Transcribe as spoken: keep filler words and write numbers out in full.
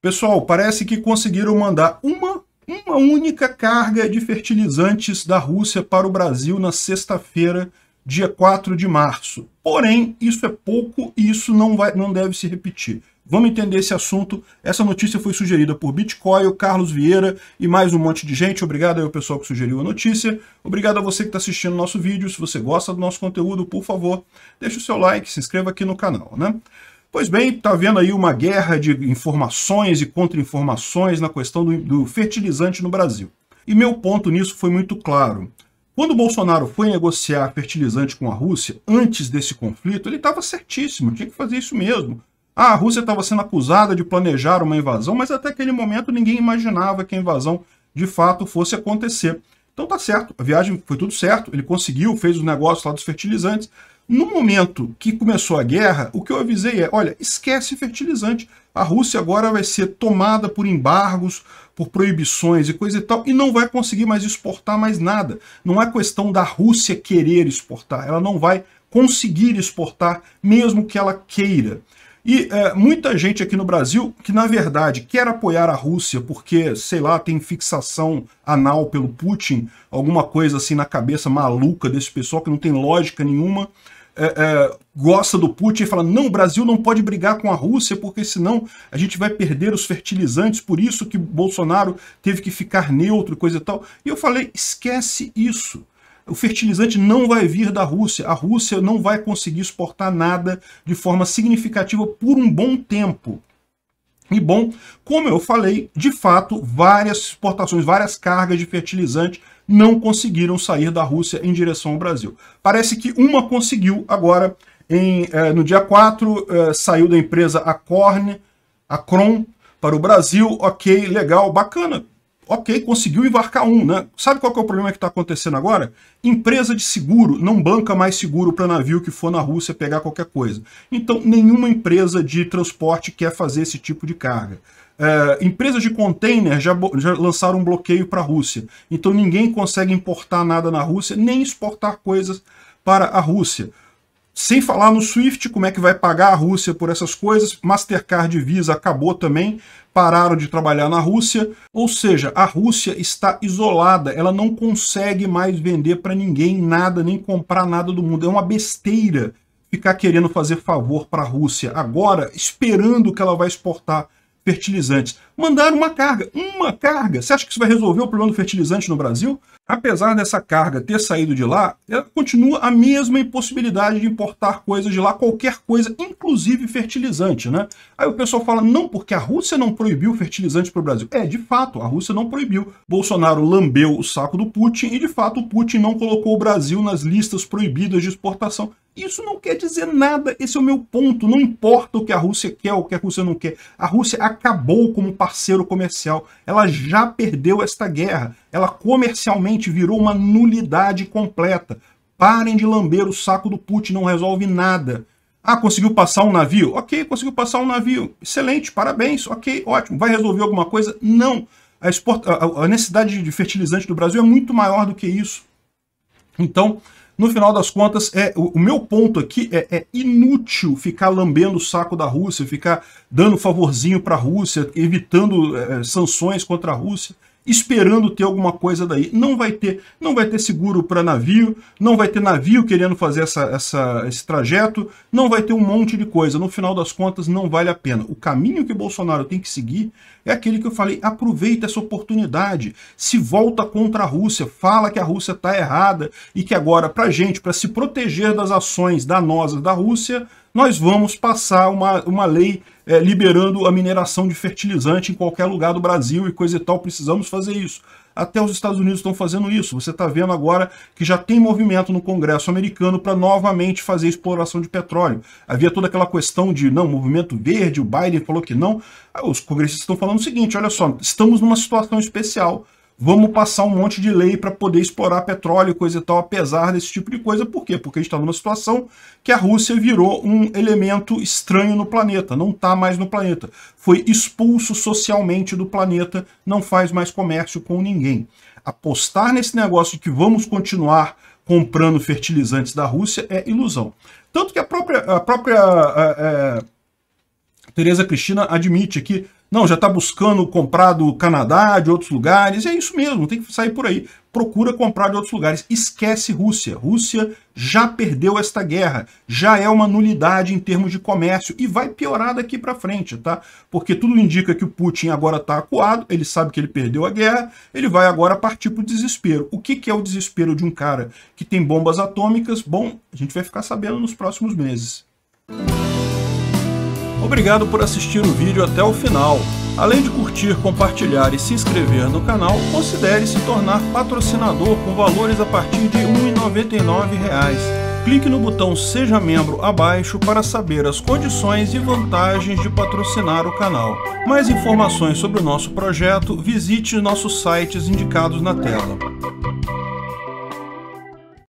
Pessoal, parece que conseguiram mandar uma, uma única carga de fertilizantes da Rússia para o Brasil na sexta-feira, dia quatro de março. Porém, isso é pouco e isso não, vai, não deve se repetir. Vamos entender esse assunto. Essa notícia foi sugerida por Bitcoin, Carlos Vieira e mais um monte de gente. Obrigado aí ao pessoal que sugeriu a notícia. Obrigado a você que está assistindo o nosso vídeo. Se você gosta do nosso conteúdo, por favor, deixe o seu like, se inscreva aqui no canal, né? Pois bem, está vendo aí uma guerra de informações e contra-informações na questão do, do fertilizante no Brasil. E meu ponto nisso foi muito claro. Quando o Bolsonaro foi negociar fertilizante com a Rússia, antes desse conflito, ele estava certíssimo, tinha que fazer isso mesmo. Ah, a Rússia estava sendo acusada de planejar uma invasão, mas até aquele momento ninguém imaginava que a invasão de fato fosse acontecer. Então tá certo, a viagem foi tudo certo, ele conseguiu, fez os negócios lá dos fertilizantes. No momento que começou a guerra, o que eu avisei é, olha, esquece fertilizante. A Rússia agora vai ser tomada por embargos, por proibições e coisa e tal, e não vai conseguir mais exportar mais nada. Não é questão da Rússia querer exportar, ela não vai conseguir exportar, mesmo que ela queira. E é, muita gente aqui no Brasil que, na verdade, quer apoiar a Rússia porque, sei lá, tem fixação anal pelo Putin, alguma coisa assim na cabeça maluca desse pessoal que não tem lógica nenhuma, é, é, gosta do Putin e fala, não, o Brasil não pode brigar com a Rússia porque senão a gente vai perder os fertilizantes, por isso que Bolsonaro teve que ficar neutro e coisa e tal. E eu falei, esquece isso. O fertilizante não vai vir da Rússia. A Rússia não vai conseguir exportar nada de forma significativa por um bom tempo. E bom, como eu falei, de fato, várias exportações, várias cargas de fertilizante não conseguiram sair da Rússia em direção ao Brasil. Parece que uma conseguiu agora, em, eh, no dia quatro, eh, saiu da empresa Acron, Acron para o Brasil. Ok, legal, bacana. Ok, conseguiu embarcar um, né? Sabe qual que é o problema que está acontecendo agora? Empresa de seguro não banca mais seguro para navio que for na Rússia pegar qualquer coisa. Então, nenhuma empresa de transporte quer fazer esse tipo de carga. É, empresas de container já, já lançaram um bloqueio para a Rússia. Então, ninguém consegue importar nada na Rússia, nem exportar coisas para a Rússia. Sem falar no Swift, como é que vai pagar a Rússia por essas coisas. Mastercard e Visa acabou também, pararam de trabalhar na Rússia. Ou seja, a Rússia está isolada, ela não consegue mais vender para ninguém nada, nem comprar nada do mundo. É uma besteira ficar querendo fazer favor para a Rússia agora, esperando que ela vai exportar fertilizantes. Mandaram uma carga, uma carga. Você acha que isso vai resolver o problema do fertilizante no Brasil? Apesar dessa carga ter saído de lá, ela continua a mesma impossibilidade de importar coisas de lá, qualquer coisa, inclusive fertilizante, né? Aí o pessoal fala, não, porque a Rússia não proibiu fertilizante para o Brasil. É, de fato, a Rússia não proibiu. Bolsonaro lambeu o saco do Putin e, de fato, o Putin não colocou o Brasil nas listas proibidas de exportação. Isso não quer dizer nada, esse é o meu ponto. Não importa o que a Rússia quer ou o que a Rússia não quer. A Rússia acabou como parceiro comercial. Ela já perdeu esta guerra. Ela comercialmente virou uma nulidade completa. Parem de lamber o saco do Putin, não resolve nada. Ah, conseguiu passar um navio? Ok, conseguiu passar um navio. Excelente, parabéns, ok, ótimo. Vai resolver alguma coisa? Não. A, exporta... a necessidade de fertilizante do Brasil é muito maior do que isso. Então, no final das contas, é, o, o meu ponto aqui é, é inútil ficar lambendo o saco da Rússia, ficar dando favorzinho para a Rússia, evitando é, sanções contra a Rússia, esperando ter alguma coisa daí. Não vai ter, não vai ter seguro para navio, não vai ter navio querendo fazer essa, essa, esse trajeto, não vai ter um monte de coisa. No final das contas, não vale a pena. O caminho que Bolsonaro tem que seguir é aquele que eu falei, aproveita essa oportunidade, se volta contra a Rússia, fala que a Rússia está errada e que agora, para a gente, para se proteger das ações danosas da Rússia, nós vamos passar uma, uma lei é, liberando a mineração de fertilizante em qualquer lugar do Brasil e coisa e tal, precisamos fazer isso. Até os Estados Unidos estão fazendo isso. Você está vendo agora que já tem movimento no Congresso americano para novamente fazer exploração de petróleo. Havia toda aquela questão de, não, movimento verde, o Biden falou que não. Os congressistas estão falando o seguinte, olha só, estamos numa situação especial. Vamos passar um monte de lei para poder explorar petróleo e coisa e tal, apesar desse tipo de coisa. Por quê? Porque a gente está numa situação que a Rússia virou um elemento estranho no planeta, não está mais no planeta. Foi expulso socialmente do planeta, não faz mais comércio com ninguém. Apostar nesse negócio de que vamos continuar comprando fertilizantes da Rússia é ilusão. Tanto que a própria, a própria a, a, a Teresa Cristina admite aqui, Não, já está buscando comprar do Canadá, de outros lugares. É isso mesmo, tem que sair por aí. Procura comprar de outros lugares. Esquece Rússia. Rússia já perdeu esta guerra. Já é uma nulidade em termos de comércio. E vai piorar daqui para frente, tá? Porque tudo indica que o Putin agora está acuado. Ele sabe que ele perdeu a guerra. Ele vai agora partir para o desespero. O que, que é o desespero de um cara que tem bombas atômicas? Bom, a gente vai ficar sabendo nos próximos meses. Obrigado por assistir o vídeo até o final. Além de curtir, compartilhar e se inscrever no canal, considere se tornar patrocinador com valores a partir de um real e noventa e nove centavos. Clique no botão Seja Membro abaixo para saber as condições e vantagens de patrocinar o canal. Mais informações sobre o nosso projeto, visite nossos sites indicados na tela.